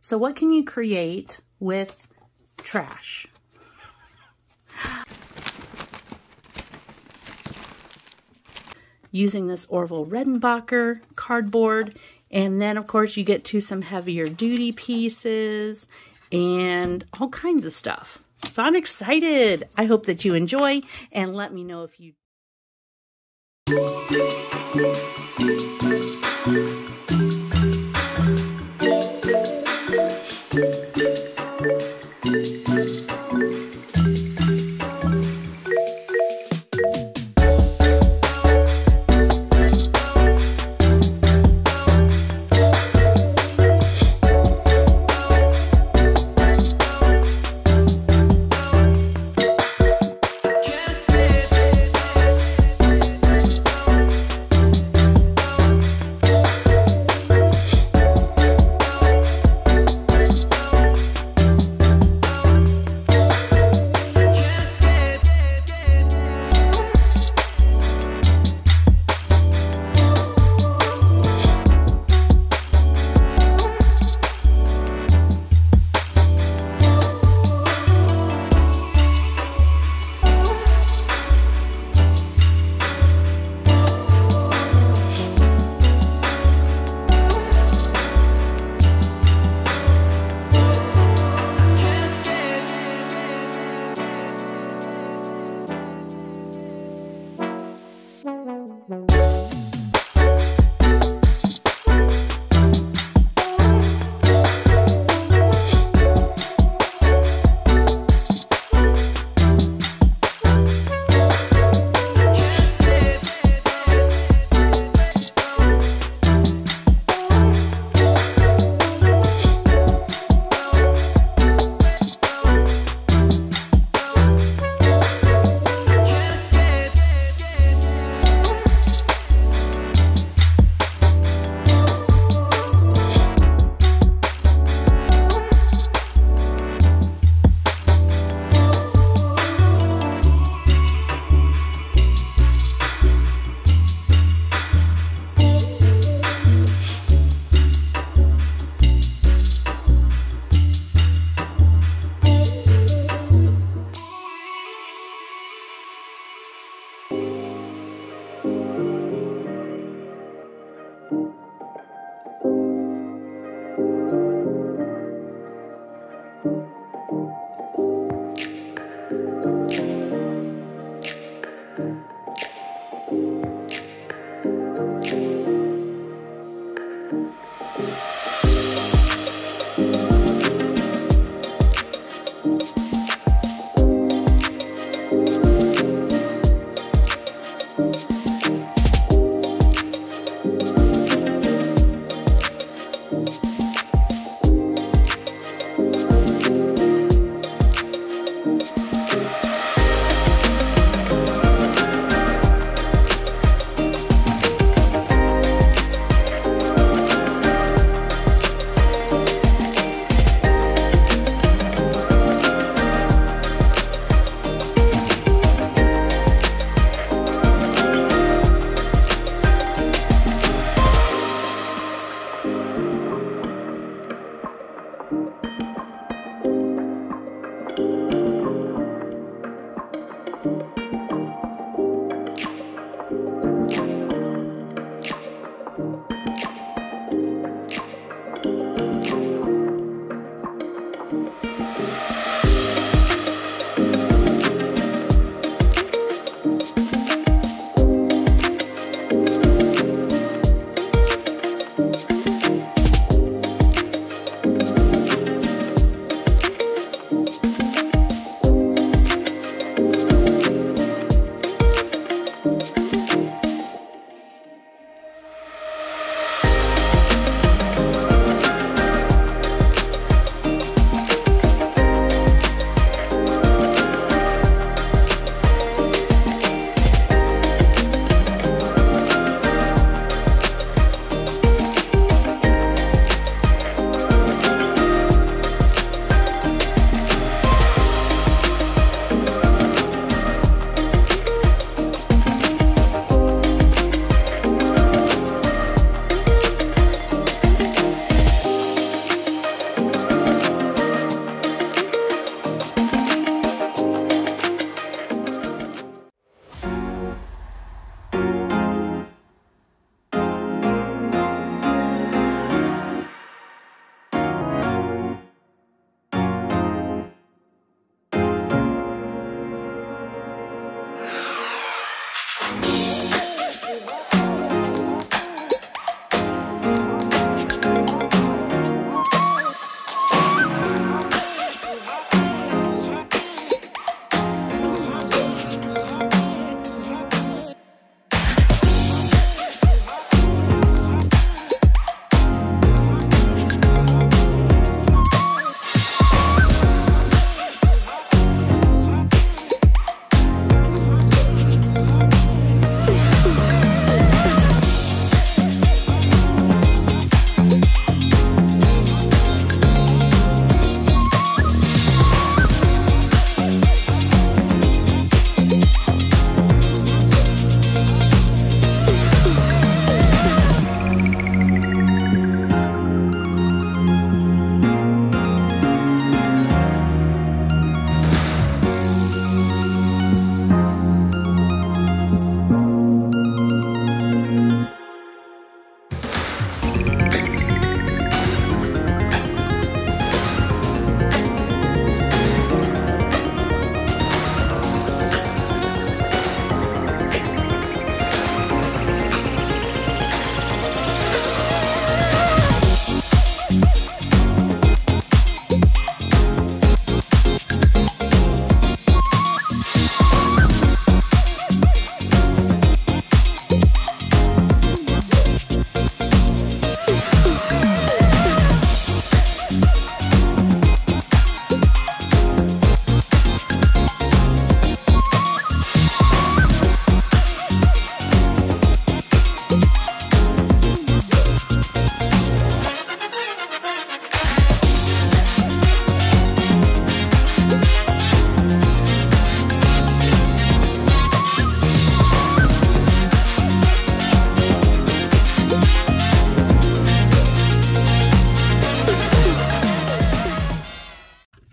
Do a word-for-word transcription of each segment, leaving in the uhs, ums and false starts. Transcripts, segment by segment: So what can you create with trash? Using this Orville Redenbacher cardboard, and then of course you get to some heavier duty pieces and all kinds of stuff. So I'm excited. I hope that you enjoy, and let me know if you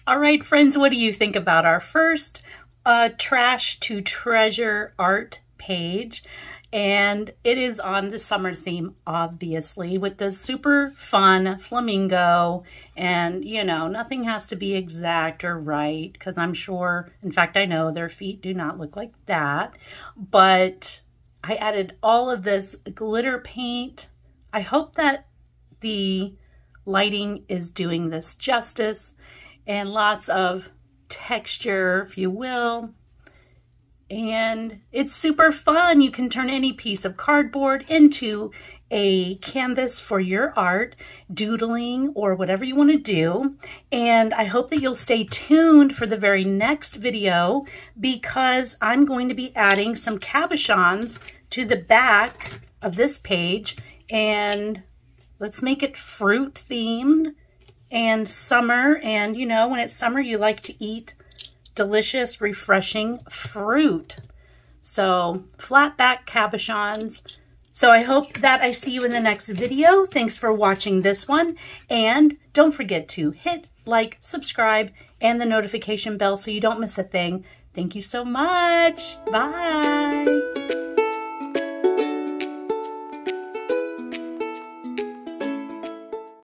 All right, friends, what do you think about our first uh, Trash to Treasure art page? And it is on the summer theme, obviously, with the super fun flamingo. And, you know, nothing has to be exact or right, because I'm sure, in fact, I know their feet do not look like that. But I added all of this glitter paint. I hope that the lighting is doing this justice, and lots of texture, if you will. And it's super fun. You can turn any piece of cardboard into a canvas for your art, doodling, or whatever you want to do. And I hope that you'll stay tuned for the very next video, because I'm going to be adding some cabochons to the back of this page. And let's make it fruit themed and summer. And, you know, when it's summer, you like to eat delicious, refreshing fruit. So flat back cabochons. So I hope that I see you in the next video. Thanks for watching this one. And don't forget to hit like, subscribe, and the notification bell so you don't miss a thing. Thank you so much. Bye.